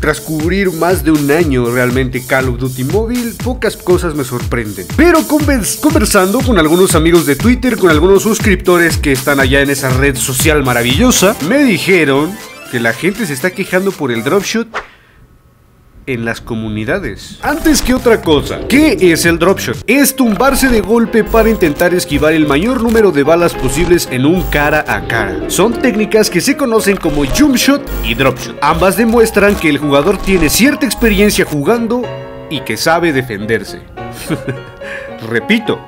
Tras cubrir más de un año realmente Call of Duty Mobile, pocas cosas me sorprenden. Pero conversando con algunos amigos de Twitter, con algunos suscriptores que están allá en esa red social maravillosa, me dijeron que la gente se está quejando por el dropshot en las comunidades. Antes que otra cosa, ¿qué es el dropshot? Es tumbarse de golpe para intentar esquivar el mayor número de balas posibles en un cara a cara. Son técnicas que se conocen como jump shot y dropshot. Ambas demuestran que el jugador tiene cierta experiencia jugando y que sabe defenderse. Repito,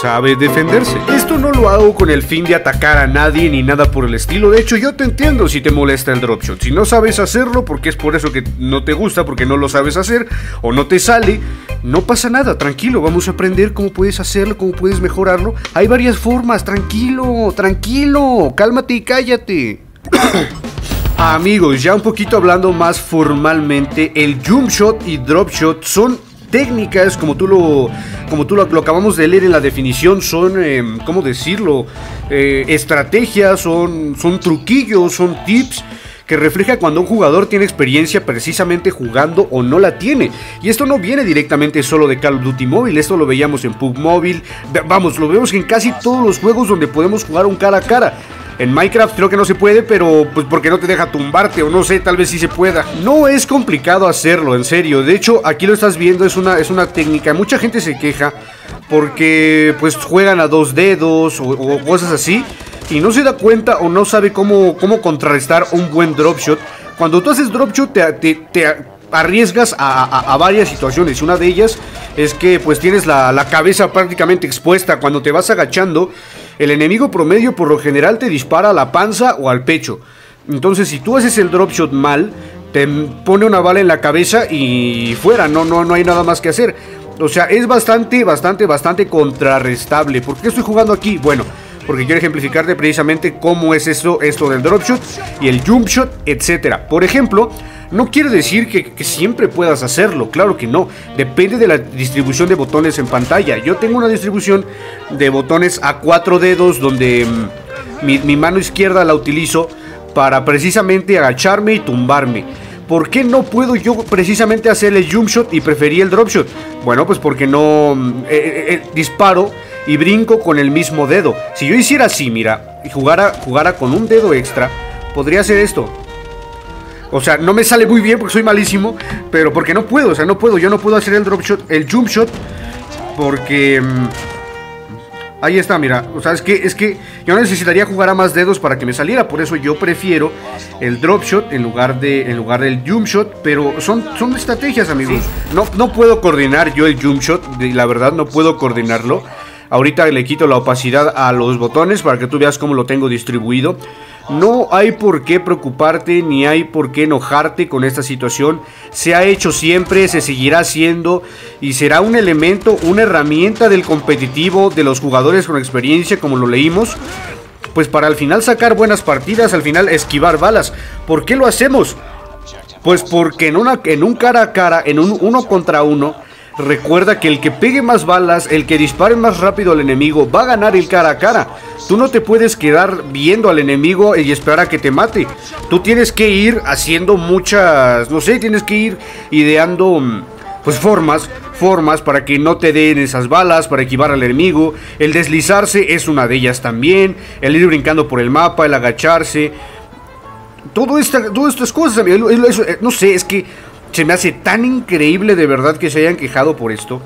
sabe defenderse. Esto no lo hago con el fin de atacar a nadie ni nada por el estilo. De hecho, yo te entiendo si te molesta el dropshot. Si no sabes hacerlo, porque es por eso que no te gusta, porque no lo sabes hacer o no te sale, no pasa nada, tranquilo, vamos a aprender cómo puedes hacerlo, cómo puedes mejorarlo. Hay varias formas, tranquilo, tranquilo, cálmate y cállate. Amigos, ya un poquito hablando más formalmente, el jump shot y drop shot son técnicas, como tú lo acabamos de leer en la definición, son, ¿cómo decirlo? Estrategias, son truquillos, son tips que refleja cuando un jugador tiene experiencia precisamente jugando o no la tiene. Y esto no viene directamente solo de Call of Duty Mobile, esto lo veíamos en PUBG Mobile, vamos, lo vemos en casi todos los juegos donde podemos jugar un cara a cara. En Minecraft creo que no se puede, pero pues porque no te deja tumbarte, o no sé, tal vez sí se pueda. No es complicado hacerlo, en serio. De hecho, aquí lo estás viendo, es una técnica. Mucha gente se queja porque pues juegan a dos dedos o cosas así, y no se da cuenta o no sabe cómo contrarrestar un buen dropshot. Cuando tú haces dropshot te arriesgas a varias situaciones. Una de ellas es que pues tienes la cabeza prácticamente expuesta. Cuando te vas agachando, el enemigo promedio por lo general te dispara a la panza o al pecho. Entonces, si tú haces el dropshot mal, te pone una bala en la cabeza y fuera, no hay nada más que hacer. O sea, es bastante contrarrestable. ¿Por qué estoy jugando aquí? Bueno, porque quiero ejemplificarte precisamente cómo es esto del dropshot y el jump shot, etcétera. Por ejemplo, no quiere decir que siempre puedas hacerlo, claro que no. Depende de la distribución de botones en pantalla. Yo tengo una distribución de botones a 4 dedos donde mi mano izquierda la utilizo para precisamente agacharme y tumbarme. ¿Por qué no puedo yo precisamente hacer el jump shot y preferí el drop shot? Bueno, pues porque no disparo y brinco con el mismo dedo. Si yo hiciera así, mira, y jugara con un dedo extra, podría hacer esto. O sea, no me sale muy bien porque soy malísimo, pero porque no puedo, o sea, yo no puedo hacer el drop shot, el jump shot, porque ahí está, mira, o sea, es que yo necesitaría jugar a más dedos para que me saliera. Por eso yo prefiero el drop shot en lugar del jump shot. Pero son estrategias, amigos. No puedo coordinar yo el jump shot, la verdad no puedo coordinarlo. Ahorita le quito la opacidad a los botones para que tú veas cómo lo tengo distribuido. No hay por qué preocuparte ni hay por qué enojarte con esta situación. Se ha hecho siempre, se seguirá haciendo y será un elemento, una herramienta del competitivo, de los jugadores con experiencia, como lo leímos, pues para al final sacar buenas partidas, al final esquivar balas. ¿Por qué lo hacemos? Pues porque en un cara a cara, en un uno contra uno, recuerda que el que pegue más balas, el que dispare más rápido al enemigo, va a ganar el cara a cara. Tú no te puedes quedar viendo al enemigo y esperar a que te mate. Tú tienes que ir haciendo muchas, no sé, tienes que ir ideando pues formas para que no te den esas balas, para esquivar al enemigo. El deslizarse es una de ellas también, el ir brincando por el mapa, el agacharse. Todas estas cosas, amigo, no sé, es que se me hace tan increíble de verdad que se hayan quejado por esto.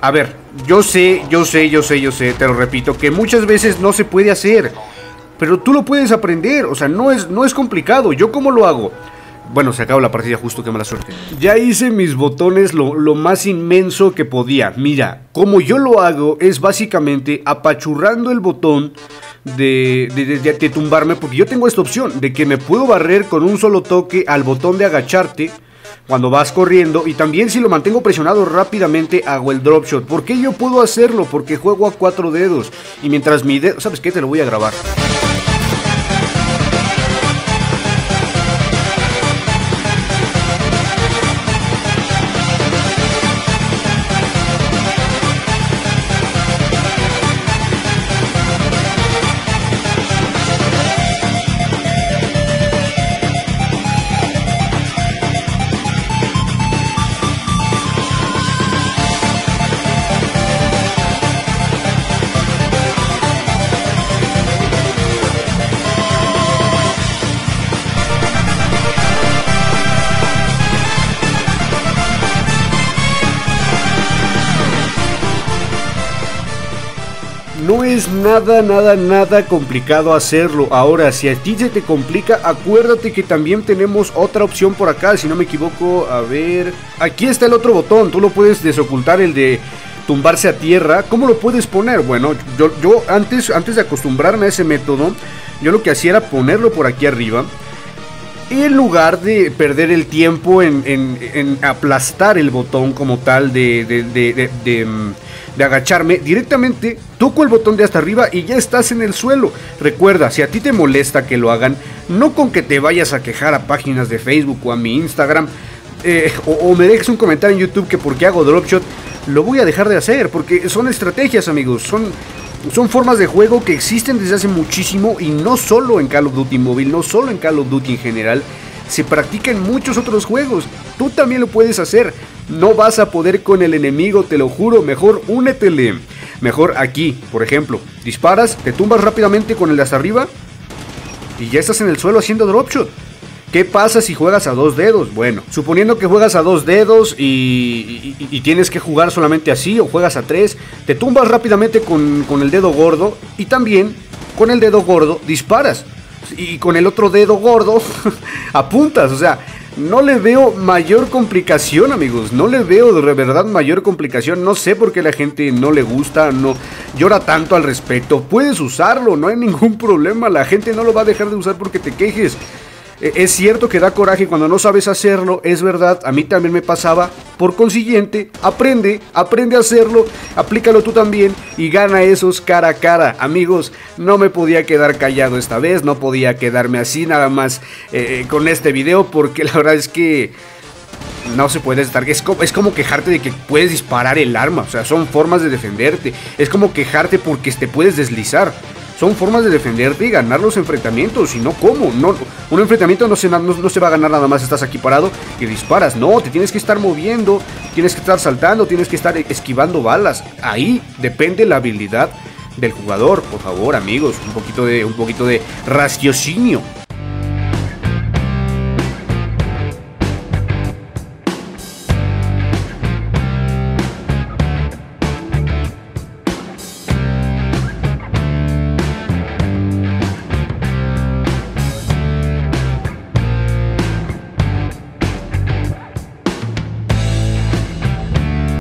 A ver, yo sé, te lo repito, que muchas veces no se puede hacer, pero tú lo puedes aprender, o sea, no es complicado. ¿Yo cómo lo hago? Bueno, se acabó la partida justo, qué mala suerte. Ya hice mis botones lo más inmenso que podía. Mira, como yo lo hago es básicamente apachurrando el botón de tumbarme, porque yo tengo esta opción de que me puedo barrer con un solo toque al botón de agacharte cuando vas corriendo, y también si lo mantengo presionado rápidamente hago el drop shot. ¿Por qué yo puedo hacerlo? Porque juego a 4 dedos y mientras mi dedo... ¿Sabes qué? Te lo voy a grabar. es nada complicado hacerlo. Ahora, si a ti se te complica, acuérdate que también tenemos otra opción por acá, si no me equivoco. A ver, aquí está el otro botón, tú lo puedes desocultar, el de tumbarse a tierra. ¿Cómo lo puedes poner? Bueno, yo antes de acostumbrarme a ese método, yo lo que hacía era ponerlo por aquí arriba. En lugar de perder el tiempo en aplastar el botón como tal de agacharme, directamente toco el botón de hasta arriba y ya estás en el suelo. Recuerda, si a ti te molesta que lo hagan, no con que te vayas a quejar a páginas de Facebook o a mi Instagram, o me dejes un comentario en YouTube que porque hago dropshot, lo voy a dejar de hacer, porque son estrategias, amigos, son formas de juego que existen desde hace muchísimo, y no solo en Call of Duty Mobile, no solo en Call of Duty en general, se practica en muchos otros juegos. Tú también lo puedes hacer, no vas a poder con el enemigo, te lo juro. Mejor únetele. Mejor aquí, por ejemplo, disparas, te tumbas rápidamente con el de hasta arriba y ya estás en el suelo haciendo dropshot. ¿Qué pasa si juegas a dos dedos? Bueno, suponiendo que juegas a dos dedos y tienes que jugar solamente así, o juegas a tres, te tumbas rápidamente con el dedo gordo, y también con el dedo gordo disparas, y con el otro dedo gordo apuntas. O sea, no le veo mayor complicación, amigos, no le veo de verdad mayor complicación. No sé por qué la gente no le gusta, no llora tanto al respecto. Puedes usarlo, no hay ningún problema, la gente no lo va a dejar de usar porque te quejes. Es cierto que da coraje cuando no sabes hacerlo, es verdad, a mí también me pasaba. Por consiguiente, aprende a hacerlo, aplícalo tú también y gana esos cara a cara. Amigos, no me podía quedar callado esta vez, no podía quedarme así nada más con este video, porque la verdad es que no se puede estar, es como quejarte de que puedes disparar el arma. O sea, son formas de defenderte. Es como quejarte porque te puedes deslizar. Son formas de defenderte y ganar los enfrentamientos. Y no, ¿cómo? No, un enfrentamiento no se va a ganar nada más estás aquí parado y disparas. No, te tienes que estar moviendo, tienes que estar saltando, tienes que estar esquivando balas. Ahí depende la habilidad del jugador. Por favor, amigos, un poquito de raciocinio.